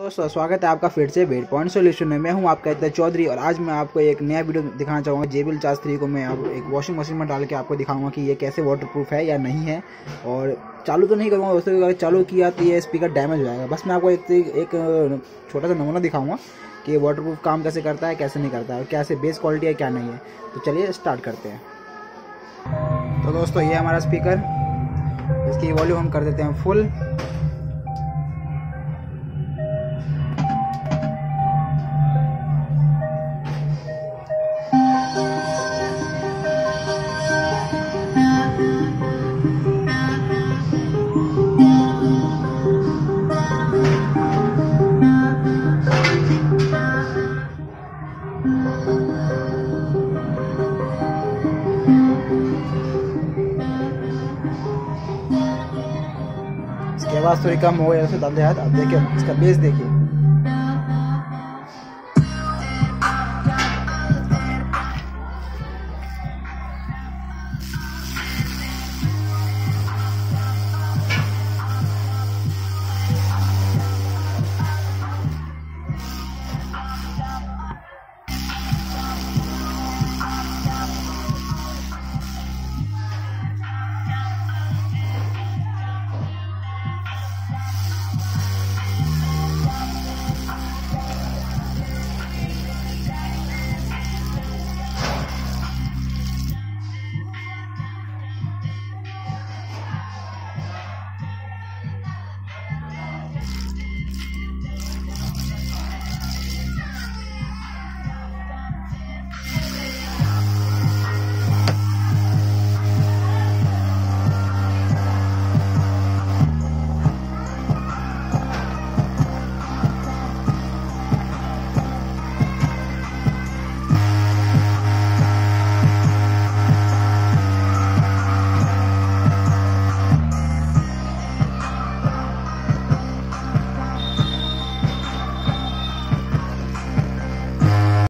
दोस्तों स्वागत है आपका फिर से विड्स पॉइंट सोल्यूशन में। मैं हूं आपका इतना चौधरी और आज मैं आपको एक नया वीडियो दिखाना चाहूँगा। JBL चार्ज 3 को मैं अब एक वॉशिंग मशीन में डाल के आपको दिखाऊंगा कि ये कैसे वाटरप्रूफ है या नहीं है। और चालू तो नहीं करूँगा दोस्तों, अगर चालू किया तो ये स्पीकर डैमेज हो जाएगा। बस मैं आपको एक छोटा सा नमूना दिखाऊँगा कि वाटरप्रूफ काम कैसे करता है, कैसे नहीं करता है, कैसे बेस क्वालिटी है, क्या नहीं है। तो चलिए स्टार्ट करते हैं। तो दोस्तों ये हमारा स्पीकर, इसकी वॉल्यूम हम कर देते हैं फुल। इसके बाद थोड़ी कम हो गया, उससे डाल दिया। अब देखिए इसका बेस देखिए।